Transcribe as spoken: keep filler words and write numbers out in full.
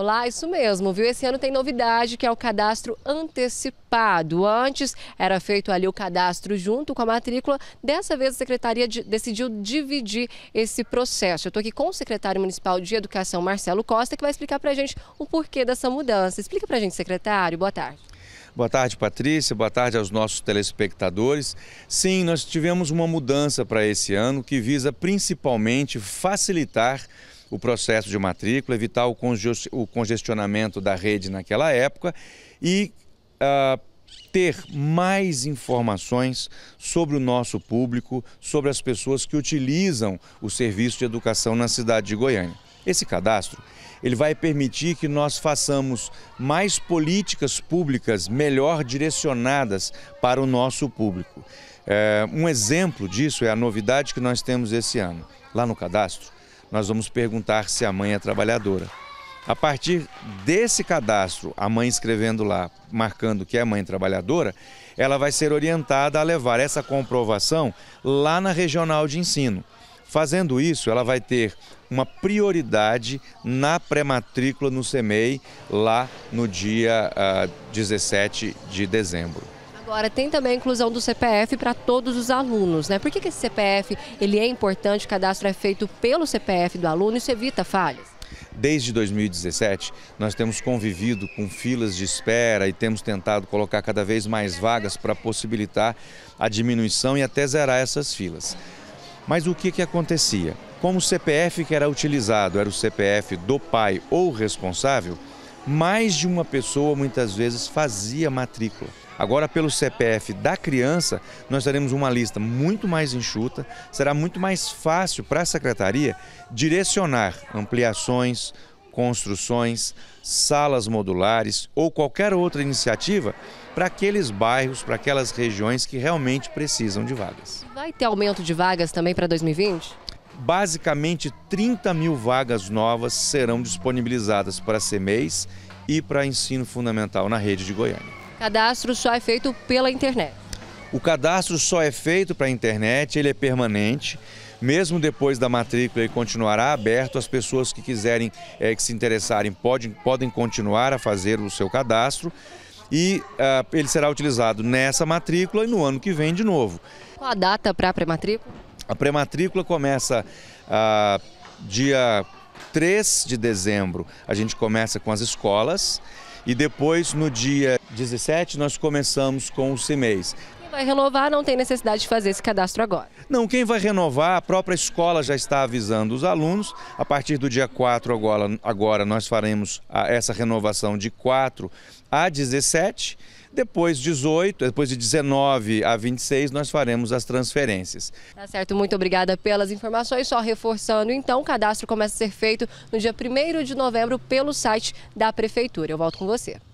Olá, isso mesmo, viu? Esse ano tem novidade, que é o cadastro antecipado. Antes era feito ali o cadastro junto com a matrícula. Dessa vez a Secretaria de, decidiu dividir esse processo. Eu estou aqui com o secretário municipal de Educação, Marcelo Costa, que vai explicar para a gente o porquê dessa mudança. Explica para a gente, secretário. Boa tarde. Boa tarde, Patrícia. Boa tarde aos nossos telespectadores. Sim, nós tivemos uma mudança para esse ano que visa principalmente facilitar o processo de matrícula, evitar o congestionamento da rede naquela época e uh, ter mais informações sobre o nosso público, sobre as pessoas que utilizam o serviço de educação na cidade de Goiânia. Esse cadastro, ele vai permitir que nós façamos mais políticas públicas melhor direcionadas para o nosso público. É, um exemplo disso é a novidade que nós temos esse ano. Lá no cadastro, nós vamos perguntar se a mãe é trabalhadora. A partir desse cadastro, a mãe escrevendo lá, marcando que é mãe trabalhadora, ela vai ser orientada a levar essa comprovação lá na regional de ensino. Fazendo isso, ela vai ter uma prioridade na pré-matrícula no CEMEI, lá no dia uh, dezessete de dezembro. Agora, tem também a inclusão do C P F para todos os alunos, né? Por que que esse C P F ele é importante? O cadastro é feito pelo C P F do aluno, isso evita falhas? Desde dois mil e dezessete, nós temos convivido com filas de espera e temos tentado colocar cada vez mais vagas para possibilitar a diminuição e até zerar essas filas. Mas o que que acontecia? Como o C P F que era utilizado era o C P F do pai ou responsável, mais de uma pessoa muitas vezes fazia matrícula. Agora, pelo C P F da criança, nós teremos uma lista muito mais enxuta, será muito mais fácil para a Secretaria direcionar ampliações, construções, salas modulares ou qualquer outra iniciativa para aqueles bairros, para aquelas regiões que realmente precisam de vagas. Vai ter aumento de vagas também para dois mil e vinte? Basicamente, trinta mil vagas novas serão disponibilizadas para CEMEIs e para ensino fundamental na rede de Goiânia. O cadastro só é feito pela internet? O cadastro só é feito para a internet, ele é permanente. Mesmo depois da matrícula, ele continuará aberto. As pessoas que quiserem, é, que se interessarem, podem, podem continuar a fazer o seu cadastro. E uh, ele será utilizado nessa matrícula e no ano que vem de novo. Qual a data para a pré-matrícula? A pré-matrícula começa uh, dia três de dezembro. A gente começa com as escolas e depois, no dia dezessete, nós começamos com os CEMEIs. Vai renovar, não tem necessidade de fazer esse cadastro agora? Não, quem vai renovar, a própria escola já está avisando os alunos. A partir do dia quatro agora, agora nós faremos a, essa renovação de quatro a dezessete, depois dezoito, depois de dezenove a vinte e seis nós faremos as transferências. Tá certo, muito obrigada pelas informações. Só reforçando então, o cadastro começa a ser feito no dia primeiro de novembro pelo site da Prefeitura. Eu volto com você.